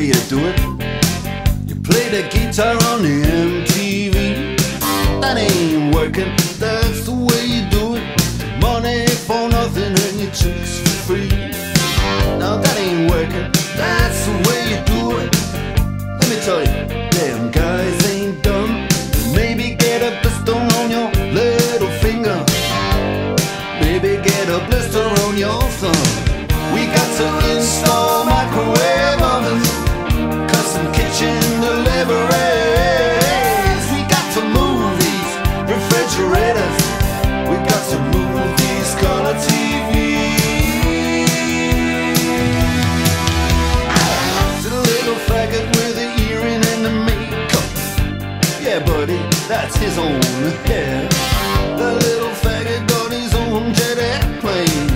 way you do it. You play the guitar on the MTV. That ain't working, that's the way you do it. Money for nothing and your chicks for free. Now that ain't working, that's the way you do it. Let me tell you, damn guys ain't dumb. Maybe get a blister on your little finger. Maybe get a blister on your thumb. We got to install microwave ovens, custom kitchen deliveries. We got to move these refrigerators. We got to move these color TVs. To the little faggot with the earring and the makeup. Yeah, buddy, that's his own hair. The little faggot got his own jet airplane.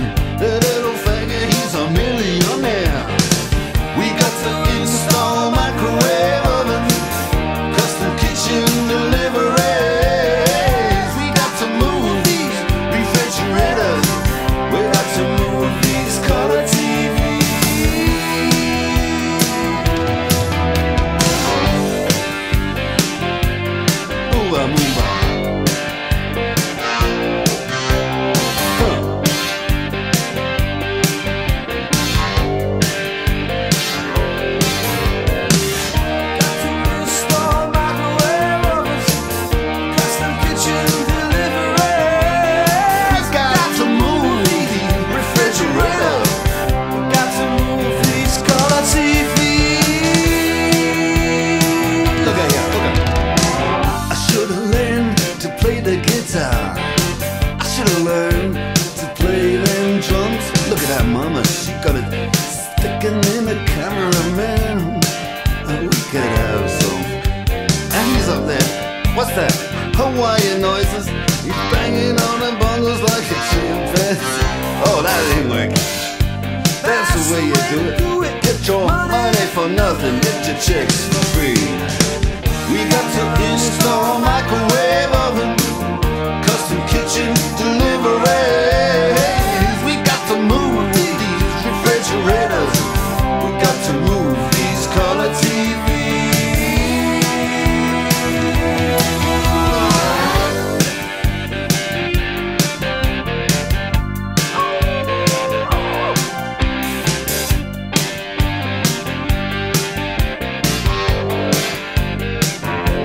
I should've learned to play them drums. Look at that mama, she got it sticking in the cameraman. We could have some. And he's up there, what's that? Hawaiian noises. He's banging on them bongos like a chimpanzee. Oh, that ain't working. That's the way you do it. Get your money for nothing, get your chicks for free. We got to install microwave oven, custom kitchen deliveries. We got to move these refrigerators. We got to move these color TVs.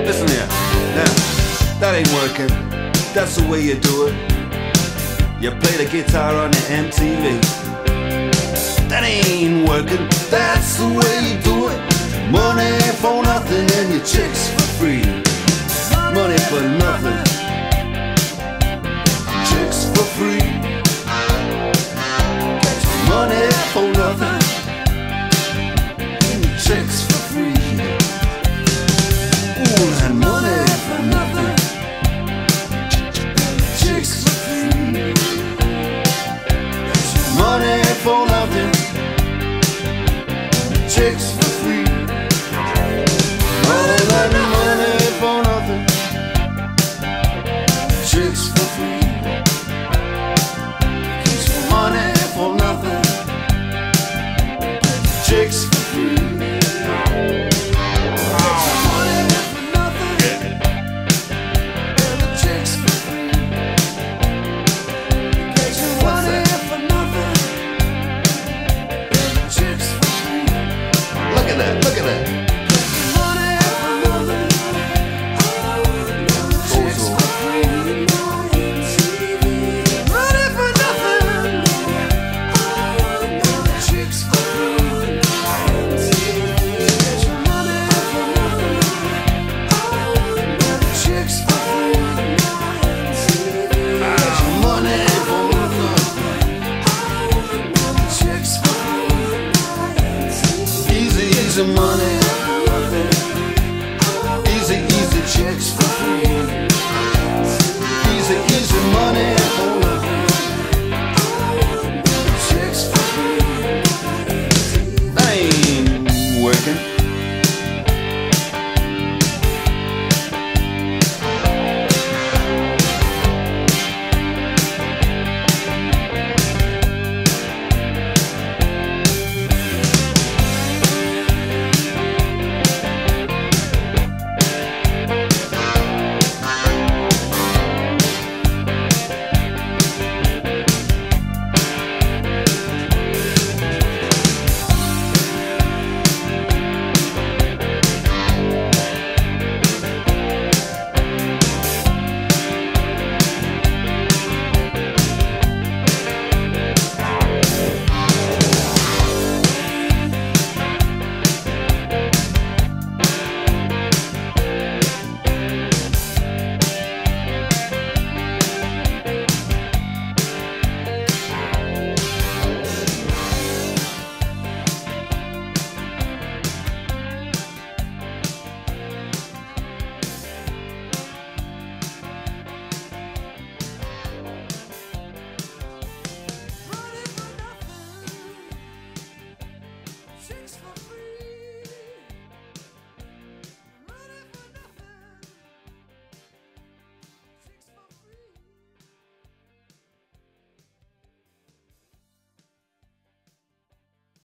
Listen here, now that ain't working. That's the way you do it. You play the guitar on the MTV. That ain't working. That's the way you do it. Money for nothing and your chicks for free. Money for nothing, chicks for free. Money for nothing and your chicks for free. Ooh, and money for nothing. Money for nothing, chicks for